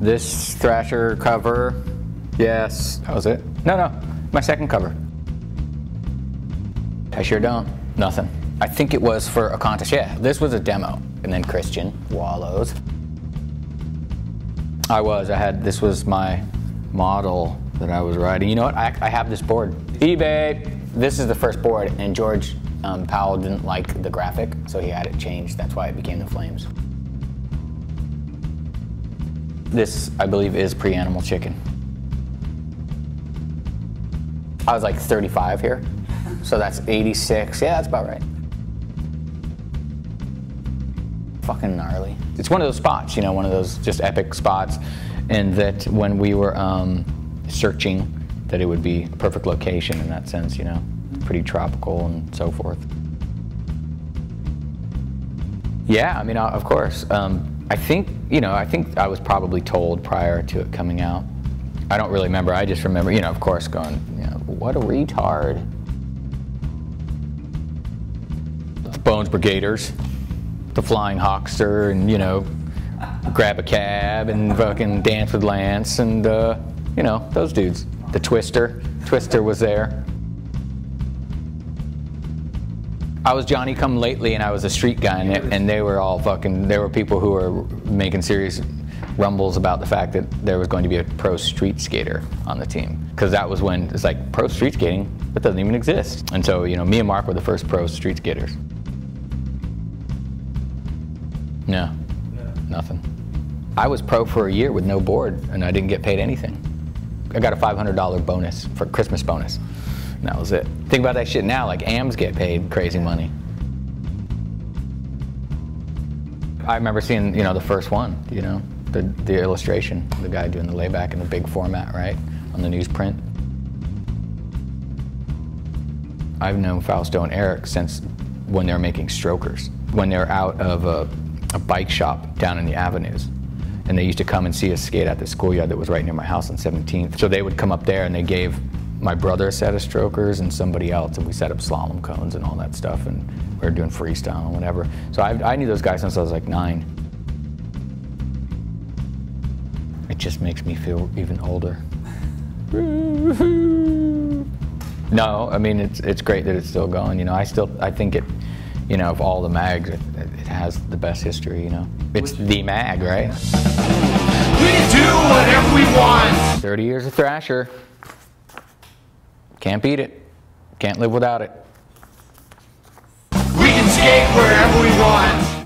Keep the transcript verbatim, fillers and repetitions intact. This Thrasher cover, yes, that was it. No, no, my second cover. I sure don't, nothing. I think it was for a contest, yeah, this was a demo. And then Christian Wallows. I was, I had, this was my model that I was riding. You know what, I, I have this board. eBay, this is the first board, and George um, Powell didn't like the graphic, so he had it changed, that's why it became the Flames. This, I believe, is pre-Animal Chicken. I was like thirty-five here, so that's eighty-six. Yeah, that's about right. Fucking gnarly. It's one of those spots, you know, one of those just epic spots, and that when we were um, searching, that it would be a perfect location in that sense, you know, pretty tropical and so forth. Yeah, I mean, of course. Um, I think, you know, I think I was probably told prior to it coming out. I don't really remember, I just remember, you know, of course, going, you know, what a retard. The Bones Brigaders, the Flying Hawkster, and, you know, grab a cab and fucking dance with Lance and, uh, you know, those dudes. The Twister, Twister was there. I was Johnny Come Lately and I was a street guy in it, and they were all fucking, there were people who were making serious rumbles about the fact that there was going to be a pro street skater on the team. Because that was when, it's like, pro street skating? That doesn't even exist. And so, you know, me and Mark were the first pro street skaters. No, no. Nothing. I was pro for a year with no board and I didn't get paid anything. I got a five hundred dollar bonus, for Christmas bonus. And that was it. Think about that shit now, like A Ms get paid crazy money. I remember seeing, you know, the first one, you know, the, the illustration, the guy doing the layback in the big format, right, on the newsprint. I've known Fausto and Eric since when they were making strokers, when they were out of a, a bike shop down in the avenues. And they used to come and see us skate at the schoolyard that was right near my house on seventeenth. So they would come up there and they gave my brother a set of strokers and somebody else, and we set up slalom cones and all that stuff, and we were doing freestyle and whatever. So I, I knew those guys since I was like nine. It just makes me feel even older. No, I mean, it's, it's great that it's still going, you know. I still, I think it, you know, of all the mags, it, it has the best history, you know. It's the mag, right? We do whatever we want! thirty years of Thrasher. Can't beat it. Can't live without it. We can skate where